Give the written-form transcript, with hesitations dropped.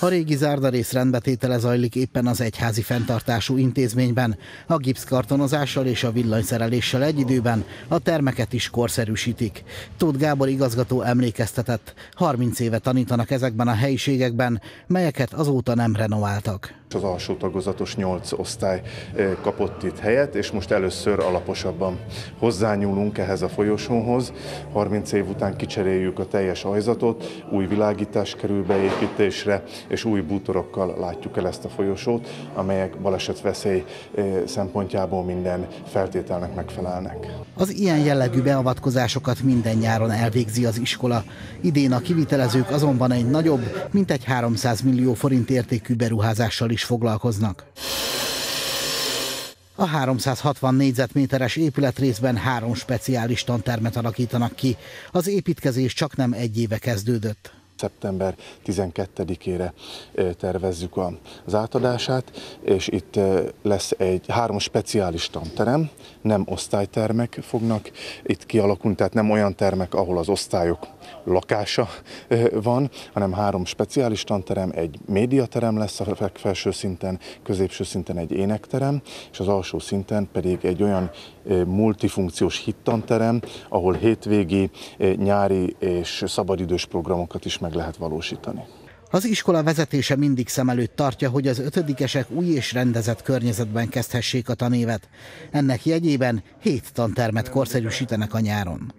A régi zárdarész rendbetétele zajlik éppen az egyházi fenntartású intézményben. A gipszkartonozással és a villanyszereléssel egy időben a termeket is korszerűsítik. Tóth Gábor igazgató emlékeztetett, 30 éve tanítanak ezekben a helyiségekben, melyeket azóta nem renováltak. Az alsó tagozatos 8 osztály kapott itt helyet, és most először alaposabban hozzányúlunk ehhez a folyosónhoz. 30 év után kicseréljük a teljes ajzatot, új világítás kerül beépítésre, és új bútorokkal látjuk el ezt a folyosót, amelyek balesetveszély szempontjából minden feltételnek megfelelnek. Az ilyen jellegű beavatkozásokat minden nyáron elvégzi az iskola. Idén a kivitelezők azonban egy nagyobb, mintegy 300 millió forint értékű beruházással is foglalkoznak. A 360 négyzetméteres épületrészben 3 speciális tantermet alakítanak ki. Az építkezés csaknem egy éve kezdődött. Szeptember 12-ére tervezzük az átadását, és itt lesz egy 3 speciális tanterem, nem osztálytermek fognak itt kialakulni, tehát nem olyan termek, ahol az osztályok lakása van, hanem 3 speciális tanterem, egy médiaterem lesz a legfelső szinten, középső szinten egy énekterem, és az alsó szinten pedig egy olyan multifunkciós hittanterem, ahol hétvégi, nyári és szabadidős programokat is meg lehet valósítani. Az iskola vezetése mindig szem előtt tartja, hogy az ötödikesek új és rendezett környezetben kezdhessék a tanévet. Ennek jegyében 7 tantermet korszerűsítenek a nyáron.